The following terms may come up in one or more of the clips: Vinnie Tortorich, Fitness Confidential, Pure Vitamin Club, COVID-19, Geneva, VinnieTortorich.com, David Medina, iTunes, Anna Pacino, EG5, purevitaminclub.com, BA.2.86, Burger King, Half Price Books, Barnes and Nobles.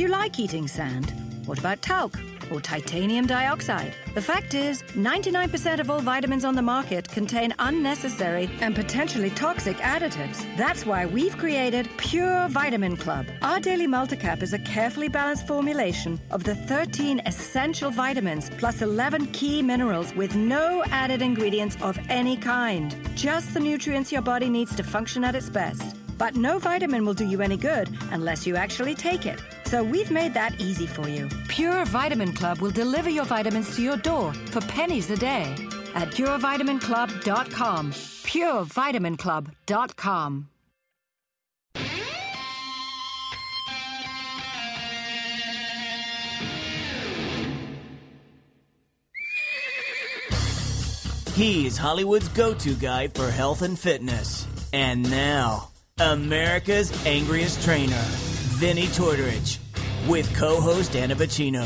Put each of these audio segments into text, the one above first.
Do you like eating sand? What about talc or titanium dioxide? The fact is, 99% of all vitamins on the market contain unnecessary and potentially toxic additives. That's why we've created Pure Vitamin Club. Our daily multicap is a carefully balanced formulation of the 13 essential vitamins plus 11 key minerals with no added ingredients of any kind. Just the nutrients your body needs to function at its best. But no vitamin will do you any good unless you actually take it. So we've made that easy for you. Pure Vitamin Club will deliver your vitamins to your door for pennies a day at purevitaminclub.com. Purevitaminclub.com. He's Hollywood's go-to guy for health and fitness. And now, America's angriest trainer, Vinnie Tortorich, with co-host Anna Pacino.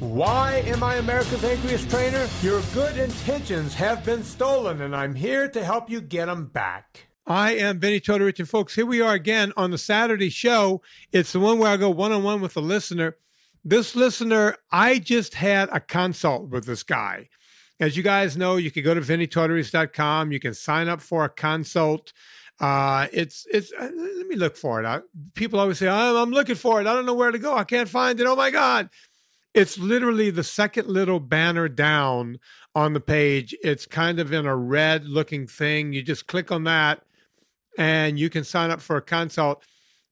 Why am I America's angriest trainer? Your good intentions have been stolen, and I'm here to help you get them back. I am Vinnie Tortorich, and folks, here we are again on the Saturday show. It's the one where I go one-on-one with the listener. This listener, I just had a consult with this guy. As you guys know, you can go to VinnieTortorich.com. You can sign up for a consult. Let me look for it. People always say, I'm looking for it. I don't know where to go. I can't find it. Oh my God. It's literally the second little banner down on the page. It's kind of in a red looking thing. You just click on that and you can sign up for a consult.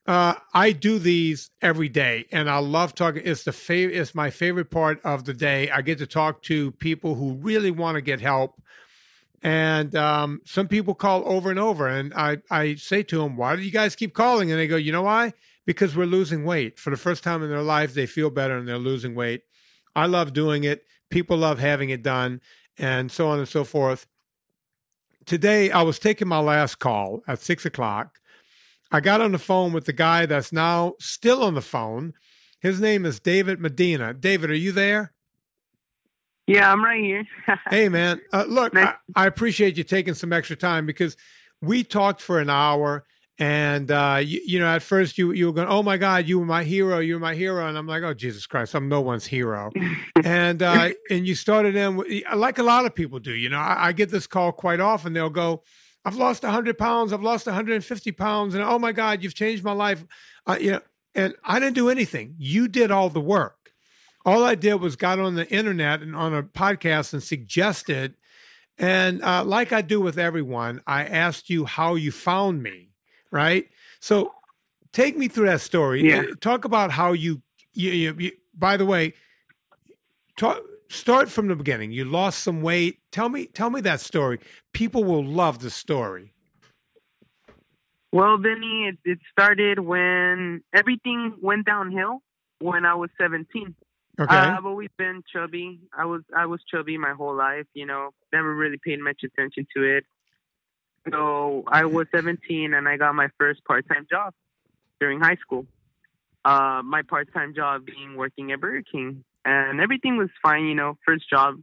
I do these every day and I love talking. It's my favorite part of the day. I get to talk to people who really want to get help. And some people call over and over, and I say to them, why do you guys keep calling? And they go, you know why? Because we're losing weight. For the first time in their life, they feel better and they're losing weight. I love doing it. People love having it done, and so on and so forth. Today, I was taking my last call at 6 o'clock. I got on the phone with the guy that's now still on the phone. His name is David Medina. David, are you there? Yeah, I'm right here. Hey, man. Look, I appreciate you taking some extra time because we talked for an hour and, you know, at first you were going, oh, my God, you were my hero. You were my hero. And I'm like, oh, Jesus Christ, I'm no one's hero. and you started in, like a lot of people do, you know, I get this call quite often. They'll go, I've lost 100 pounds. I've lost 150 pounds. And, oh, my God, you've changed my life. You know, and I didn't do anything. You did all the work. All I did was got on the internet and on a podcast and suggested, and like I do with everyone, I asked you how you found me, right? So take me through that story. Yeah. Talk about how you by the way, start from the beginning. You lost some weight. Tell me that story. People will love the story. Well, Vinny, it started when everything went downhill when I was 17. Okay. I've always been chubby. I was chubby my whole life, you know, never really paid much attention to it. So I was 17 and I got my first part-time job during high school. My part-time job being working at Burger King, and everything was fine, you know, first job.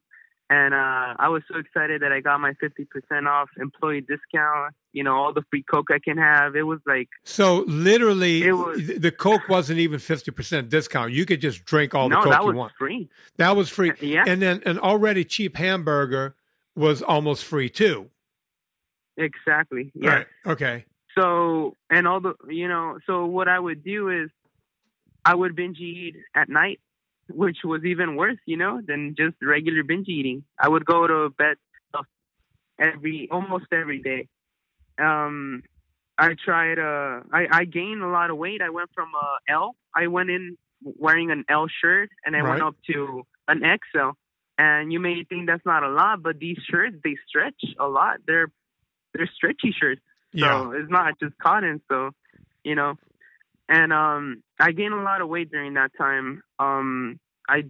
And I was so excited that I got my 50% off employee discount, you know, all the free Coke I can have. It was like... So literally, the Coke wasn't even 50% discount. You could just drink all the Coke you want. Free. That was free. Yeah. And then an already cheap hamburger was almost free too. Exactly. Yeah. Right. Okay. So, and all the, you know, so what I would do is I would binge eat at night, which was even worse, you know, than just regular binge eating. I would go to bed almost every day. I tried, I gained a lot of weight. I went from I went in wearing an L shirt and I went up to an XL. And you may think that's not a lot, but these shirts, they stretch a lot. They're stretchy shirts. Yeah. So it's not just cotton. So, you know. And I gained a lot of weight during that time. I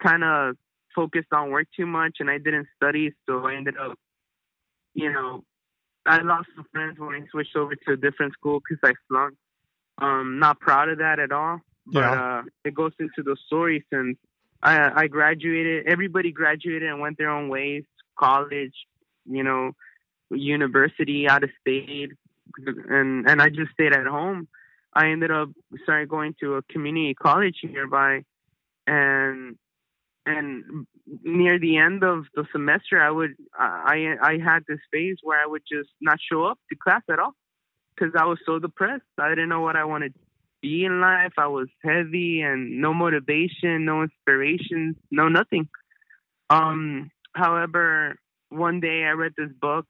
kind of focused on work too much, and I didn't study, so I ended up, you know, I lost some friends when I switched over to a different school because I flunked. Not proud of that at all, but yeah. It goes into the story since I graduated. Everybody graduated and went their own ways, college, you know, university, out of state, and I just stayed at home. I ended up started going to a community college nearby, and near the end of the semester, I had this phase where I would just not show up to class at all because I was so depressed. I didn't know what I wanted to be in life. I was heavy and no motivation, no inspiration, no nothing. However, one day I read this book,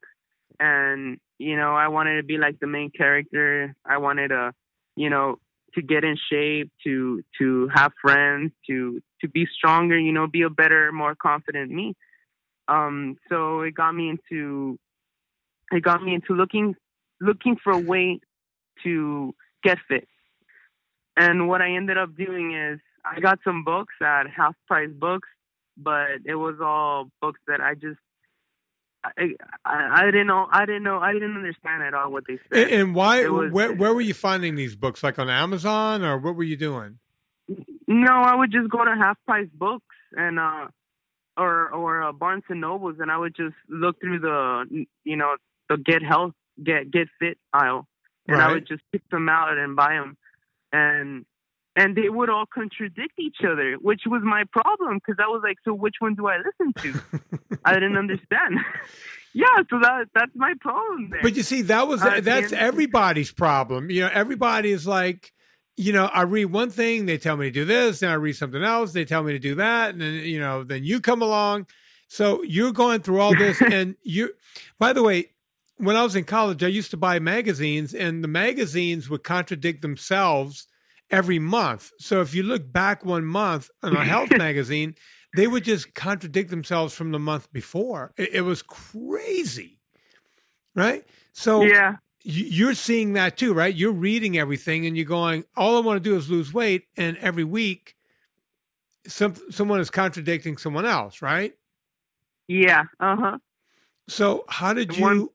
and I wanted to be like the main character. I wanted to, to get in shape, to have friends, to be stronger, be a better, more confident me. So it got me into looking for a way to get fit. And what I ended up doing is I got some books at Half Price Books, but it was all books that I just I didn't know. I didn't understand at all what they said. And why? Where were you finding these books? Like on Amazon, or what were you doing? No, I would just go to Half Price Books and or Barnes and Nobles, and I would just look through the the get fit aisle, and right. I would just pick them out and buy them, and they would all contradict each other, which was my problem because I was like, so which one do I listen to? I didn't understand. Yeah, so that's my problem there. But you see, that's everybody's problem. Everybody is like, I read one thing, they tell me to do this, and I read something else, they tell me to do that, and then then you come along. So you're going through all this, and you. By the way, when I was in college, I used to buy magazines, and the magazines would contradict themselves every month. So if you look back one month on a health magazine, they would just contradict themselves from the month before. It was crazy, right? So yeah. You're seeing that too, right? You're reading everything and you're going, all I want to do is lose weight. And every week, someone is contradicting someone else, right? Yeah. Uh-huh. So how did I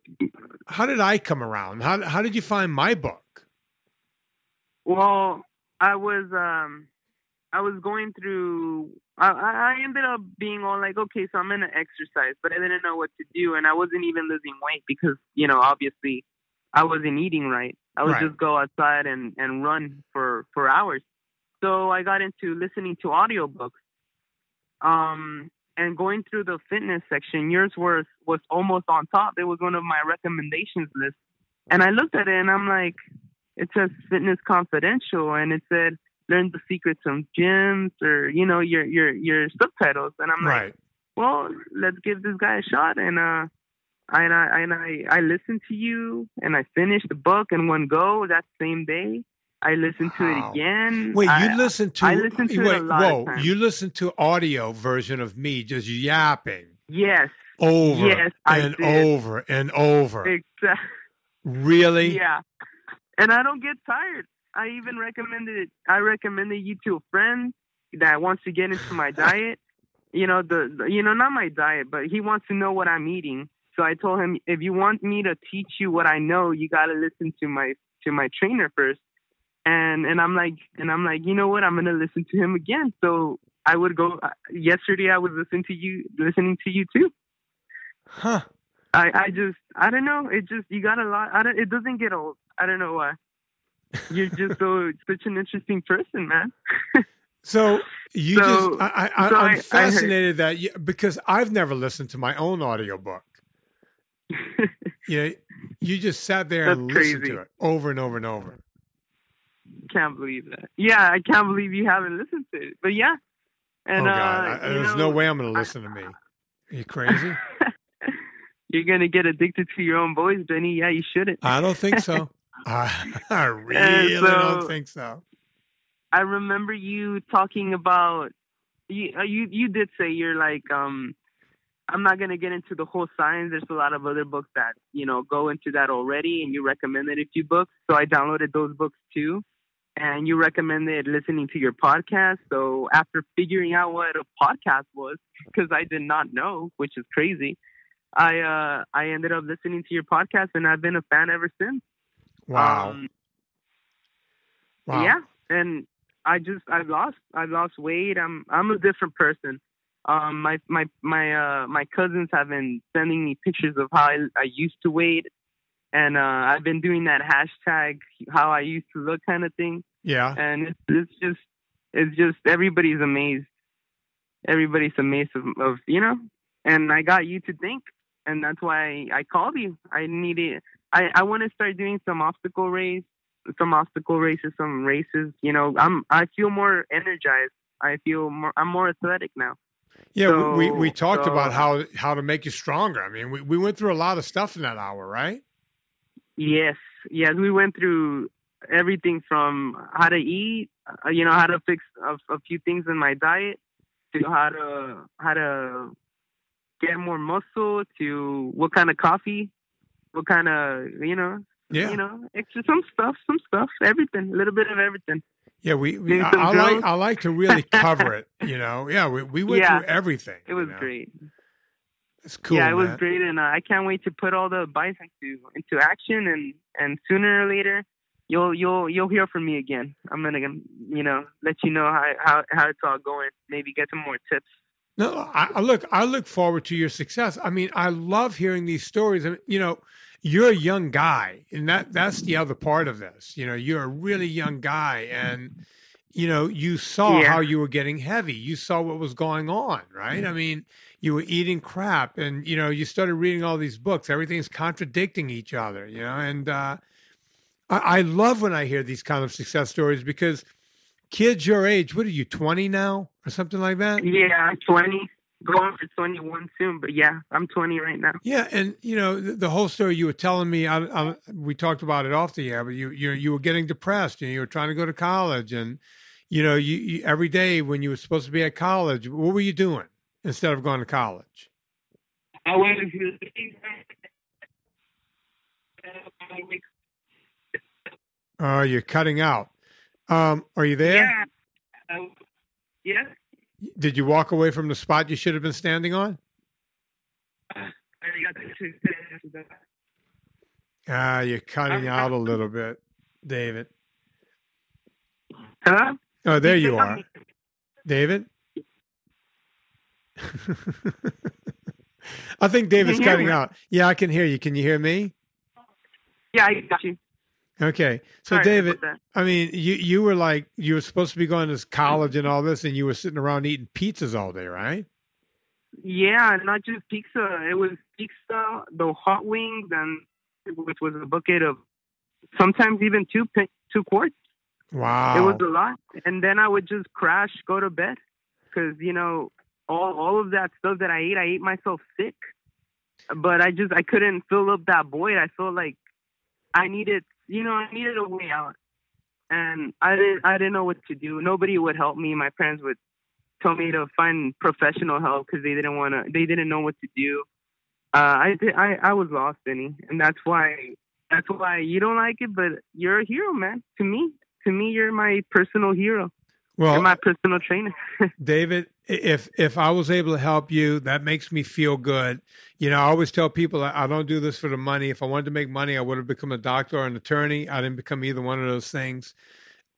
come around? How did you find my book? Well, I was going through, I ended up being all like, okay, so I'm going to exercise, but I didn't know what to do. And I wasn't even losing weight because, obviously I wasn't eating right. I would just go outside and run for hours. So I got into listening to audiobooks. And going through the fitness section, yours was almost on top. It was one of my recommendations list. And I looked at it and I'm like, it says Fitness Confidential. And it said, learn the secrets of gyms or, your subtitles. And I'm like, well, let's give this guy a shot. And, I listened to you and I finished the book in one go that same day. I listened to it again. Wait, I listened to it a lot of times. You listened to audio version of me just yapping. Yes. Over and over. Exactly. Really? Yeah. And I don't get tired. I even recommended you to a friend that wants to get into my diet. Not my diet, but he wants to know what I'm eating. So I told him, if you want me to teach you what I know, you got to listen to my trainer first. And I'm like, you know what? I'm going to listen to him again. So I would go yesterday. I was listening to you too. Huh? I don't know. It just, you got a lot. It doesn't get old. I don't know why. You're just such an interesting person, man. I'm fascinated because I've never listened to my own audiobook. You just sat there and listened to it over and over and over. Can't believe that. Yeah, I can't believe you haven't listened to it. But yeah. And, God. There's no way I'm going to listen to me. Are you crazy? You're going to get addicted to your own voice, Benny. Yeah, you shouldn't. I don't think so. I really don't think so. I remember you talking about, you did say you're like, I'm not going to get into the whole science. There's a lot of other books that, go into that already. And you recommended a few books. So I downloaded those books too. And you recommended listening to your podcast. So after figuring out what a podcast was, because I did not know, which is crazy, I ended up listening to your podcast and I've been a fan ever since. Wow. Wow. Yeah. And I've lost weight. I'm a different person. My cousins have been sending me pictures of how I used to weigh And I've been doing that hashtag how I used to look kind of thing. Yeah. And it's just everybody's amazed. Everybody's amazed of you know. And I got you to think, and that's why I called you. I needed. I want to start doing some obstacle races. You know, I feel more energized. I'm more athletic now. Yeah, so, we talked about how to make you stronger. I mean, we went through a lot of stuff in that hour, right? Yes, we went through everything from how to eat, you know, how to fix a few things in my diet, to how to get more muscle, to what kind of coffee, what kind of extra some stuff, everything, a little bit of everything. Yeah, I like to really cover it, you know. Yeah, we went through everything. It was great. It's cool. Yeah, it was great, and I can't wait to put all the advice into action. And sooner or later, you'll hear from me again. I'm gonna let you know how it's all going. Maybe get some more tips. No, I look forward to your success. I mean, I love hearing these stories. I mean, you know, you're a young guy, and that's the other part of this. You know, you're a really young guy, and, you know, you saw how you were getting heavy. You saw what was going on, right? I mean, you were eating crap, and, you know, you started reading all these books. Everything's contradicting each other, you know? And I love when I hear these kind of success stories because kids your age, what are you, 20 now or something like that? Yeah, I'm 20, going for 21 soon, but yeah, I'm 20 right now. Yeah, and you know the whole story you were telling me. We talked about it off the air, but you were getting depressed, and you were trying to go to college, and you know you every day when you were supposed to be at college, what were you doing instead of going to college? I went to you're cutting out. Are you there? Yeah. Yeah. Did you walk away from the spot you should have been standing on? You're cutting out a little bit, David. Hello? Oh, there you are. David? I think David's cutting out. Yeah, I can hear you. Can you hear me? Yeah, I got you. Okay. So sorry, David, I mean, you were like, you were supposed to be going to college and all this, and you were sitting around eating pizzas all day, right? Yeah, not just pizza. It was pizza, the hot wings, and which was a bucket of sometimes even two quarts. Wow. It was a lot. And then I would just crash, go to bed, because, you know, all of that stuff that I ate myself sick. But I couldn't fill up that void. I felt like I needed a way out, and I didn't know what to do. Nobody would help me. My parents would tell me to find professional help because they didn't know what to do. I was lost, Vinnie, and that's why you don't like it, but you're a hero, man. To me, you're my personal hero. Well, you're my personal trainer. David, if I was able to help you, that makes me feel good. You know, I always tell people I don't do this for the money. If I wanted to make money, I would have become a doctor or an attorney. I didn't become either one of those things.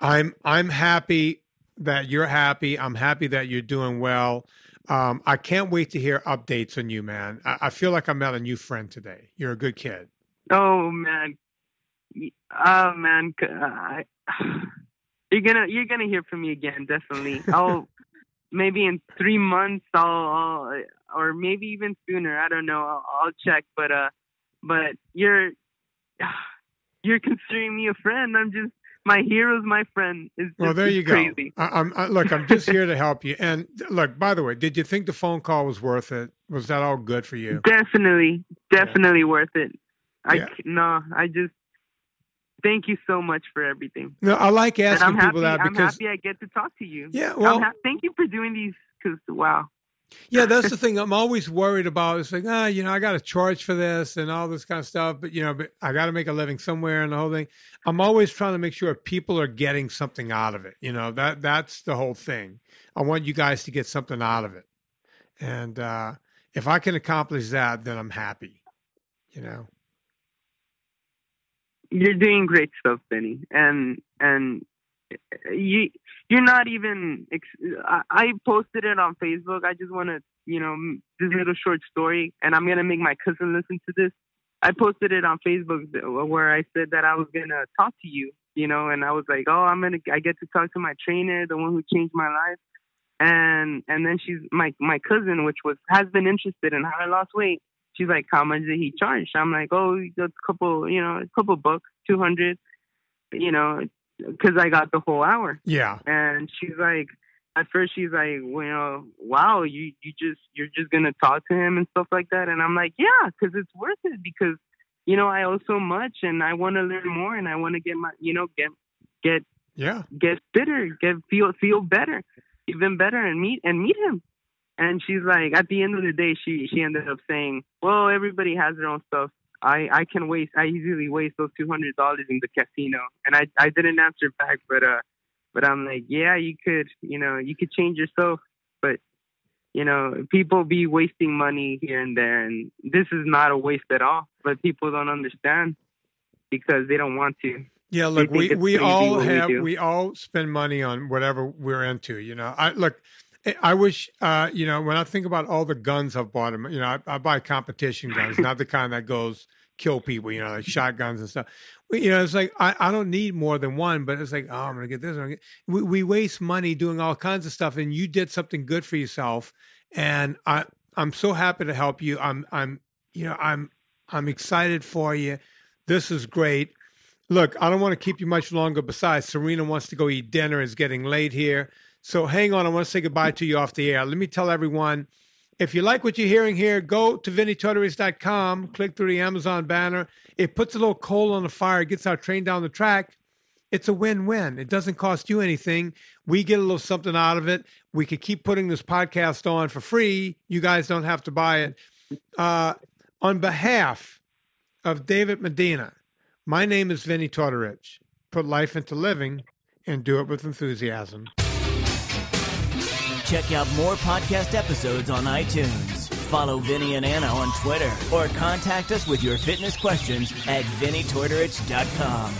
I'm happy that you're happy. I'm happy that you're doing well. I can't wait to hear updates on you, man. I feel like I met a new friend today. You're a good kid. Oh, man. Oh, man. You're gonna hear from me again, definitely. Maybe in 3 months, or maybe even sooner. I don't know. I'll check. But you're considering me a friend. I'm just my hero's my friend. Well, there you go. Crazy. Look, I'm just here to help you. And look, by the way, did you think the phone call was worth it? Was that all good for you? Definitely worth it. Thank you so much for everything. No, I like asking people that because I'm happy I get to talk to you. Yeah, well, thank you for doing these. Because wow. Yeah, that's the thing. I'm always worried about. It's like, I got to charge for this and all this kind of stuff. But but I got to make a living somewhere and the whole thing. I'm always trying to make sure people are getting something out of it. You know, that's the whole thing. I want you guys to get something out of it, and if I can accomplish that, then I'm happy. You know. You're doing great stuff, Vinnie, and you're not even. I posted it on Facebook. I just want to, this little short story, and I'm gonna make my cousin listen to this. I posted it on Facebook where I said that I was going to talk to you, you know, and I was like, oh, I get to talk to my trainer, the one who changed my life. And then she's my cousin, which has been interested in how I lost weight. She's like, how much did he charge? I'm like, oh, that's a couple bucks, $200, you know, because I got the whole hour. Yeah. And she's like, at first she's like, well, wow, you're just going to talk to him and stuff like that. And I'm like, yeah, because it's worth it, because, you know, I owe so much and I want to learn more and I want to get my, you know, get fitter, feel better, even better, and meet him. And she's like, at the end of the day, she ended up saying, well, everybody has their own stuff. I easily waste those $200 in the casino. And I didn't answer back, but I'm like, yeah, you could change yourself, but you know, people be wasting money here and there. And this is not a waste at all, but people don't understand because they don't want to. Yeah. Look, we all spend money on whatever we're into, you know, I wish, you know, when I think about all the guns I've bought, you know, I buy competition guns, not the kind that goes kill people, you know, like shotguns and stuff. But, you know, it's like, I don't need more than one, but it's like, oh, I'm going to get this. We waste money doing all kinds of stuff, and you did something good for yourself. And I'm so happy to help you. I'm excited for you. This is great. Look, I don't want to keep you much longer. Besides, Serena wants to go eat dinner. It's getting late here. So hang on, I want to say goodbye to you off the air. Let me tell everyone, if you like what you're hearing here, go to VinnieTortorich.com, click through the Amazon banner. It puts a little coal on the fire, gets our train down the track. It's a win-win. It doesn't cost you anything. We get a little something out of it. We could keep putting this podcast on for free. You guys don't have to buy it. On behalf of David Medina, my name is Vinnie Tortorich. Put life into living and do it with enthusiasm. Check out more podcast episodes on iTunes. Follow Vinnie and Anna on Twitter, or contact us with your fitness questions at VinnieTortorich.com.